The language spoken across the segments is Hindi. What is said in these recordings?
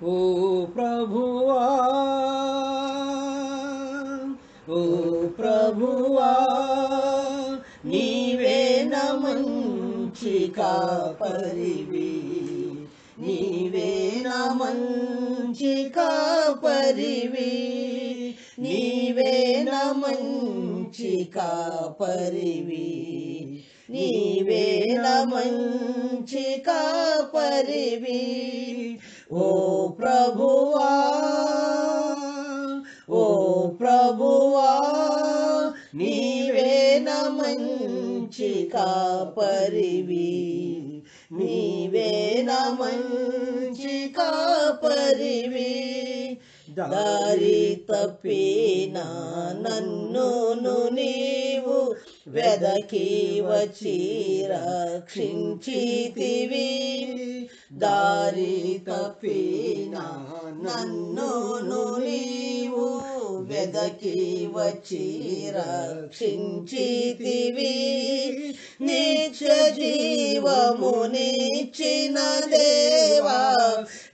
ओ प्रभुवा नीवे ना मंचिका परिवी नीवे ना मंचिका परिवी नीवे ना मंचिका परिवी नीवे ना मंचिका परिवी ओ प्रभुवा नीवे ना मंचिका परिवी नीवे ना मंचिका परिवी दारी तप्पिन नन्नुनु नीवु वेदकी वचि रक्षिंचितिवि दारी तप्पिन नन्नुनु नीवु वेदकी वचि रक्षिंचितिवि नित्य जीवमुनि इच्चिन देवा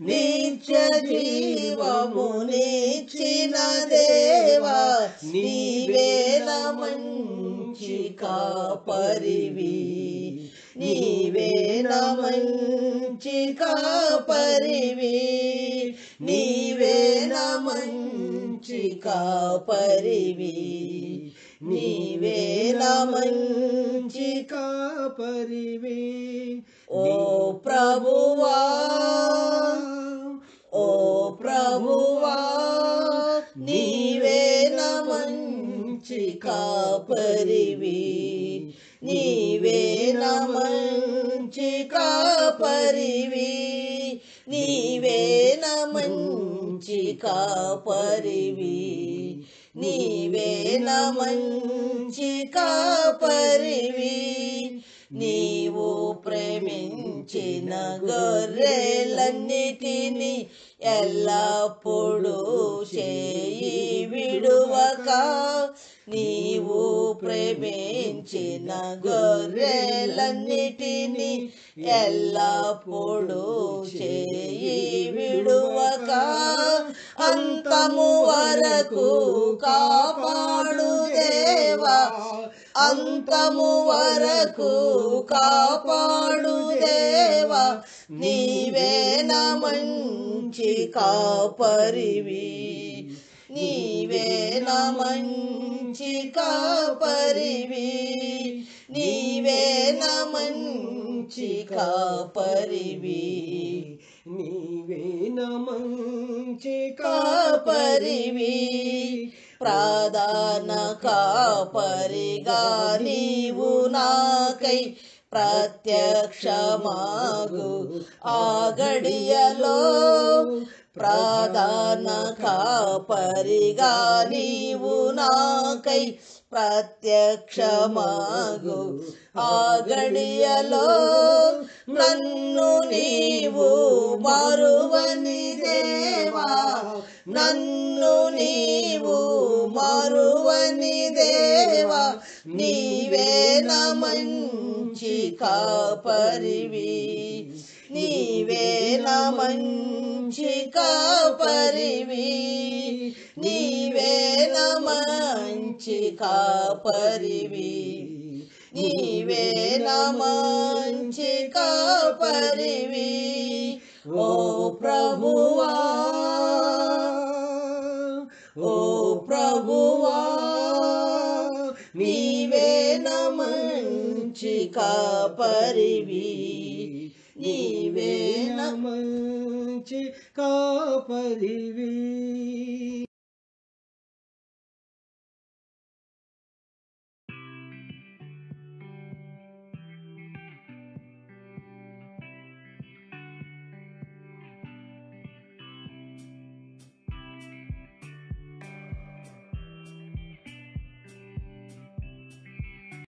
नित्य जीवमुनि इच्चिन देवा नीवे ना मंचिका परिवी नीवे ना मंचिका परिवी नीवे ना मंचिका परिवी नीवे ना मंचिका परिवी ओ प्रभुवा नीवे ना मंचिका परिवी नीवे ना मंचिका परिवी नीवे ना मंचिका परिवी नीवे ना मंचिका परिवी नीवु प्रेमिंचिन गोर्रेलन्नितिनि एल्लप्पुडू चेयि विडुवक नीवु प्रेमिंचिन गोर्रेलन्नितिनि एल्लप्पुडू चेयि विडुवक अंतमु वरकु कापाडु देवा अंतमु वरकु कापाडु देवा नीवे ना मंचिका परिवी नीवे ना मंचिका परिवी नीवे ना मंचिका परिवी नीवे ना मंचिका परिवी प्रादान कापरिगा नीवु नाकै प्रत्यक्षमागु आगडियलो प्रादान कापरिगा नीवु नाकै प्रत्यक्षमागु आगडियलो नन्नु नीवु मरुवनि देवा नन्नु नीवु मरुवनि देवा नीवे ना मंचिका परिवी नीवे ना मंचिका परिवी नीवे ना मंचिका परिवी नीवे ना मंचिका परिवी ओ प्रभुवा नीवे ना मंचिका परिवी नीवे ना मंचिका परिवी।